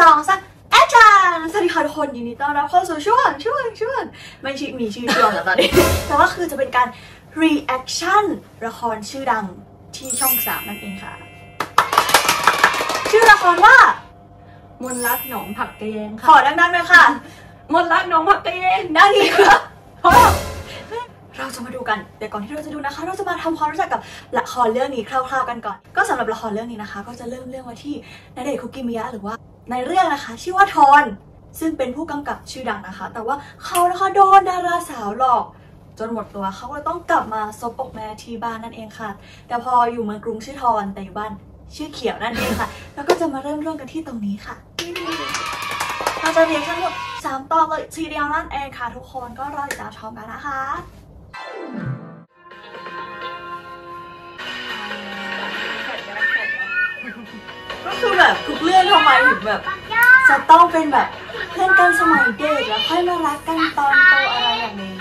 สองสักแอคชั่นสวัสดีค่ะทุกคนยินดีต้อนรับเข้าสู่ช่วงไม่ชื่อมีชื่อช่วงแล้วตอนนี้แต่ว่าคือจะเป็นการ reaction ละครชื่อดังที่ช่อง3นั่นเองค่ะชื่อละครว่ามนรักหนองผักกระเยงค่ะขอดังๆเลยค่ะมนรักหนองผักกระเยงได้ดีค่ะเราจะมาดูกันแต่ก่อนที่เราจะดูนะคะเราจะมาทำความรู้จักกับละครเรื่องนี้คร่าวๆกันก่อนก็สำหรับละครเรื่องนี้นะคะก็จะเริ่มเรื่องว่าที่ณเดชน์คุกิมิยะหรือว่าในเรื่องนะคะชื่อว่าธรซึ่งเป็นผู้กำกับชื่อดังนะคะแต่ว่าเขานะคะโดนดาราสาวหลอกจนหมดตัวเขาก็ต้องกลับมาซบอกแม่ที่บ้านนั่นเองค่ะแต่พออยู่เมืองกรุงชื่อธรแต่อยู่บ้านชื่อเขียวนั่นเองค่ะแล้วก็จะมาเริ่มเรื่องกันที่ตรงนี้ค่ะเราจะเรียนทั้งหมด3ตอนเลยทีเดียวนั่นเองค่ะทุกคนก็รอติดตามชมกันนะคะก็คือแบบทุกเรื่องทำไมถึงแบบจะต้องเป็นแบบเพื่อนกันสมัยเด็กแล้วค่อยมารักกันตอนโตอะไรอย่างนี้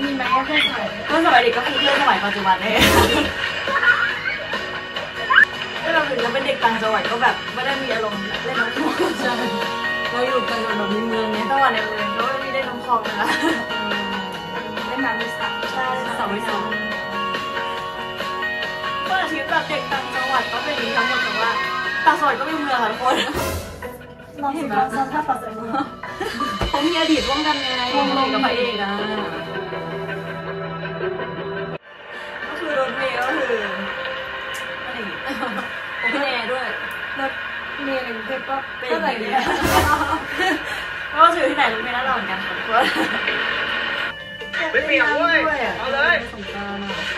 มีไหมเพื่อนสมัยเพื่อนสมัยเด็กก็คือเพื่อนสมัยปัจจุบันเลยถ้าเราถึงเราเป็นเด็กต่างจังหวัดก็แบบไม่ได้มีอารมณ์เล่นน้ำคลองเราอยู่กันแบบในเมืองเนี่ยจังหวัดในเมืองก็ไม่มีเล่นน้ำคลองเลยนะใช่สาวไม่สองก็ชีวิตแบบเด็กต่างจังหวัดก็เป็นอย่างนี้ทั้งหมดแต่ว่าต่างจังหวัดก็มีเมืองค่ะทุกคนเราเห็นแบบสภาพปัจจุบันเขามีอดีตร่วมกันไงร่วมกับพระเอกนะก็คือรถเมล์ก็คืออะไรผมเป็นแอร์ด้วยรถเมล์เป็นเพชรก็เป็นอะไรเนี่ยก็ถือที่ไหนรถเมล์น่ารักเหมือนกันทุกคนไม่เปลี่ยนด้วยเอาเลย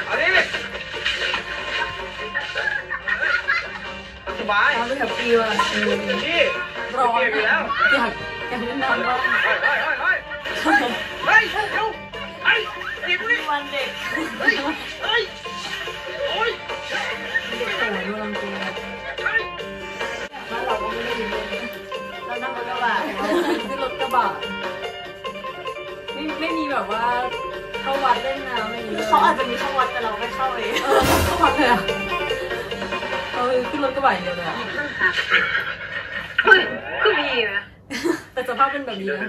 เอาดิสบายเราแฮปปี้ว่ะนี่ร้อนอยู่แล้วอยากเล่นน้ำบ้างเฮ้ยเดี๋ยวไอ้เด็กวันเด็กโอ้ยเด็กโตดูลำตัวแล้วเราก็ไม่ได้ยินเรานั่งรถกระบะขึ้นรถกระบะไม่มีแบบว่าเข้าวัดเล่นน้ำอะไรอย่างเงี้ยเขาอาจจะมีเข้าวัดแต่เราไม่เข้าเลยเข้าวัดเลยอ่ะเราขึ้นรถกระบะเลยอ่ะคือมีนะแต่สภาพเป็นแบบนี้นะ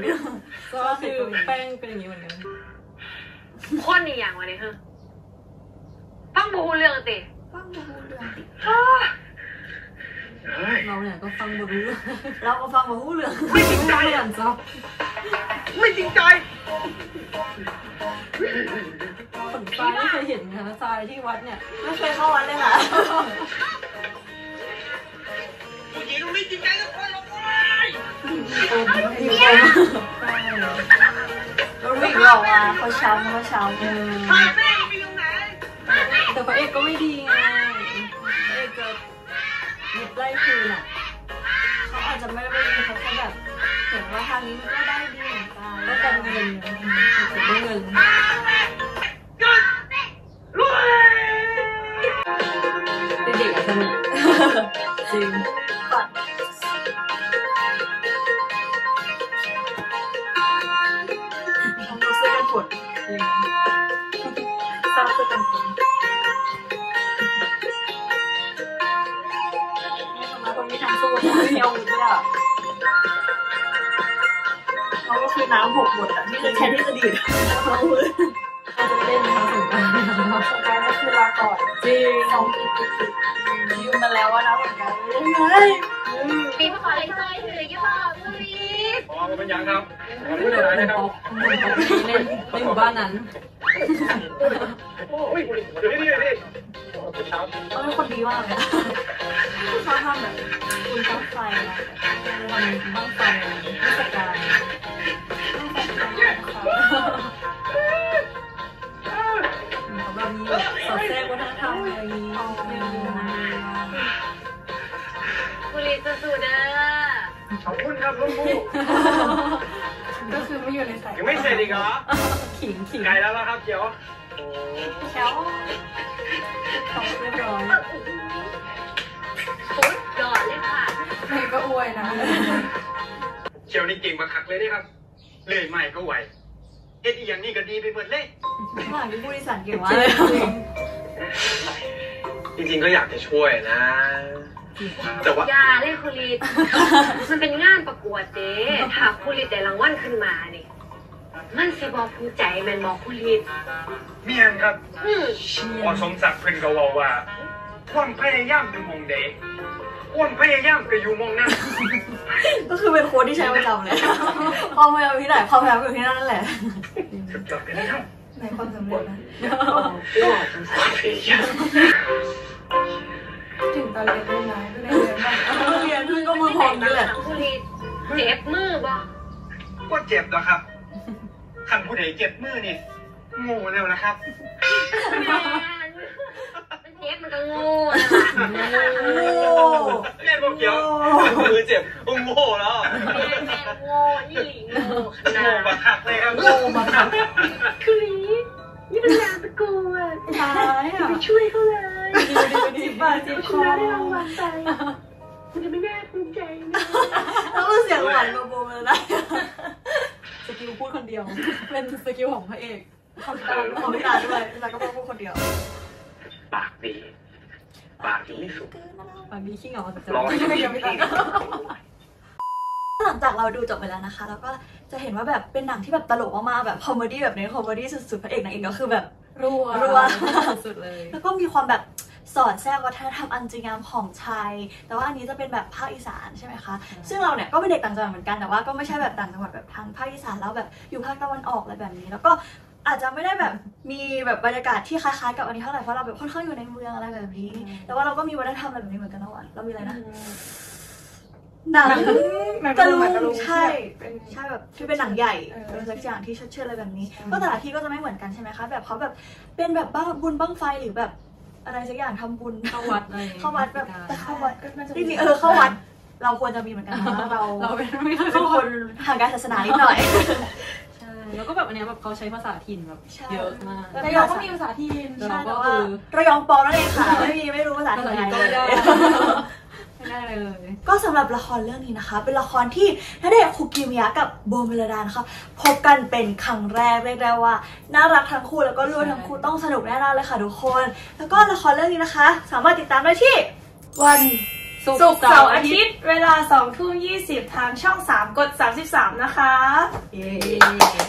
ก็คือแป้งเป็นอย่างนี้เหมือนกันคนอีกอย่างวะเนี่ยคือฟังบูเรื่องติเราเนี่ยก็ฟังบูเรื่องเราก็ฟังบูเรื่องไม่จริงใจอ่ะจ๊ะไม่จริงใจขนตาไม่เคยเห็นนะทรายที่วัดเนี่ยไม่เคยเข้าวัดเลยค่ะผู้หญิงไม่จริงใจกับคนเราเลยวิ่งออกมาเขาช้ำแต่พระเอกก็ไม่ดีไงพระเอกเกิดยึดไล่คืนอ่ะเขาอาจจะไม่ได้ดีเขาแค่แบบเห็นว่าทางนี้มันก็ได้ดีเหมือนกันแล้วกันเงินเป็นเด็กอ่ะสนุกจริงต้องรู้สึกกันผลทราบกันผลคนมีทางสู้คนมีอาวุธด้วยอ่ะก็คือน้ำหกหมดอ่ะที่จะแทนที่จะดีดเราจะเล่นน้ำสงกรานต์สงกรานต์ก็คือลาก่อนจริงสองติดยืมมาแล้วว่าน้ำสงกรานต์ยังไงปีมะขอเลยถือยอดมือรีบอ๋อเป็นยังครับผมไม่ได้ไหนนะครับเล่นในหมู่บ้านนั้นโอ้ยนี่เขาเป็นคนดีมากเลยเขาทำแบบคุณต้องไฟนะวันต้องไฟราชการแบบนี้สอดแทรกวัฒนธรรมอะไรอย่างนี้บุรีสุดๆนะขอบคุณครับลุงผู้ก็คือไม่อยู่ในสายยังไม่เสร็จอีกเหรอขิงไกลแล้วครับเขียวเขียวเขาเรียบร้อยโคตรหล่อเลยค่ะใครก็อวยนะเขียวนี่เก่งมาขักเลยนะครับเลยไม่ก็ไหวเอ็ดอีอย่างนี้ก็ดีไปหมดเลยหลังที่บริษัทเก่งว่าจริงๆก็อยากจะช่วยนะ แต่ว่าอย่าเล่นคุริตมันเป็นงานประกวดเด้ถ้าคุริตได้รางวัลขึ้นมาเนี่ยมันสิบอกผู้ใจมันบอกคุริตเมียนครับพอสมศักดิ์เพิ่นก็ว่าว่าความพยายามอยู่มองเด็กความพยายามก็อยู่มองนั่นก็คือเป็นโค้ดที่ใช้ประจำเลยความพยายามที่ไหนความพยายามอยู่ที่นั่นนั่นแหละสุดยอดเลยนะในความสมบูรณ์นะความพยายามถึงตอนเรียนเล่นร้ายก็ได้เรียนเพื่อนก็มือพองนี่แหละเจ็บมือบ่ก็เจ็บเหรอครับขันผู้ใดเจ็บมือนี่โง่แล้วนะครับเจ็บมันก็โง่แม่บอกเกี่ยวมือเจ็บโง่แล้วแม่โง่นี่โง่บักคักเลยครับโง่บักคักคือนี่เป็นงานประกวดตายอ่ะไปช่วยเขาเลยดีๆบ้าจีบคอได้รางวัลไปมันจะไม่น่าภูมิใจนะแล้วก็เสียงหวานโบมาได้สกิลพูดคนเดียวเป็นสกิลของพระเอกเขาตามเขาไม่ตามด้วยแล้วก็พูดคนเดียวปากดีปากยังไม่สุกปากดีขี้เหงาจังร้อนยังไม่ดีหลังจากเราดูจบไปแล้วนะคะแล้วก็จะเห็นว่าแบบเป็นหนังที่แบบตลกมากๆแบบคอมเมดี้แบบในคอมเมดี้สุดๆพระเอกนางเอกก็คือแบบรัวสุดๆเลยแล้วก็มีความแบบสอดแทรกวัฒนธรรมอันจริงงามของไทยแต่ว่าอันนี้จะเป็นแบบภาคอีสานใช่ไหมคะซึ่งเราเนี่ยก็เป็นเด็กต่างจังหวัดเหมือนกันแต่ว่าก็ไม่ใช่แบบต่างจังหวัดแบบทางภาคอีสานแล้วแบบอยู่ภาคตะวันออกอะไรแบบนี้แล้วก็อาจจะไม่ได้แบบมีแบบบรรยากาศที่คล้ายๆกับอันนี้เท่าไหร่เพราะเราแบบค่อนข้างอยู่ในเมืองอะไรแบบนี้แต่ว่าเราก็มีวัฒนธรรมอะไรแบบนี้เหมือนกันนะวันเรามีอะไรนะหนังตะลุงใช่ใช่แบบที่เป็นหนังใหญ่อะไรสักอย่างที่เชิดอะไรแบบนี้ก็แต่ละที่ก็จะไม่เหมือนกันใช่ไหมคะแบบเขาแบบเป็นแบบบ้าบุญบ้างไฟหรือแบบอะไรสักอย่างทำบุญเข้าวัดอะไรเข้าวัดแบบเข้าวัดจริงๆเข้าวัดเราควรจะมีเหมือนกันนะเราเป็นคนทางการศาสนานิดหน่อยใช่แล้วก็แบบอันนี้แบบเขาใช้ภาษาถิ่นแบบเยอะมากระยองก็มีภาษาถิ่นใช่แต่ว่าระยองปอนั่นเองค่ะไม่รู้ภาษาถิ่นอะไรก็สำหรับละครเรื่องนี้นะคะเป็นละครที่ณเดชน์คุกิมิยะกับโบ เมลดานะคะพบกันเป็นครั้งแรกเรียกได้ว่าน่ารักทั้งคู่แล้วก็รู้ทั้งคู่ต้องสนุกแน่นอนเลยค่ะทุกคนแล้วก็ละครเรื่องนี้นะคะสามารถติดตามได้ที่วันศุกร์เสาร์อาทิตย์เวลา 20:20 น.ทางช่อง3กด33นะคะ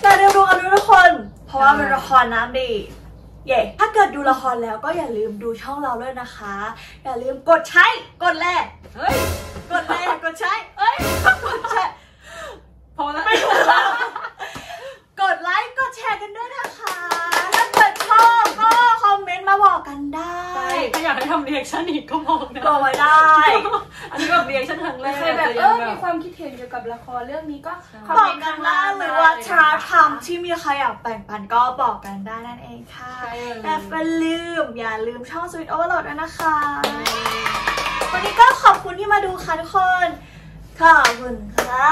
แต่เดี๋ยวดูกันทุกคนเพราะว่าเป็นละครน้ำดีถ้าเกิดดูละครแล้วก็อย่าลืมดูช่องเราด้วยนะคะอย่าลืมกดใช้กดแลกกดแลกกดใช้กดแชร์พอแล้วไม่ถูกแล้วกดไลค์กดแชร์กันด้วยนะคะถ้าเกิดชอบก็คอมเมนต์มาบอกกันได้ถ้าอยากให้ทำเรียกชันอีกก็บอกนะบอกไว้ได้อันนี้แบบเรียกชันทางแรกใครแบบมีความคิดเห็นเกี่ยวกับละครเรื่องนี้ก็คอมเมนต์ข้างล่างหรือว่าชาทำที่มีใครอยากแบ่งปันก็บอกกันได้นั่นเองค่ะแต่อย่าลืมช่อง Sweet Overload ด้วยนะคะวันนี้ก็ขอบคุณที่มาดูค่ะทุกคนขอบคุณค่ะ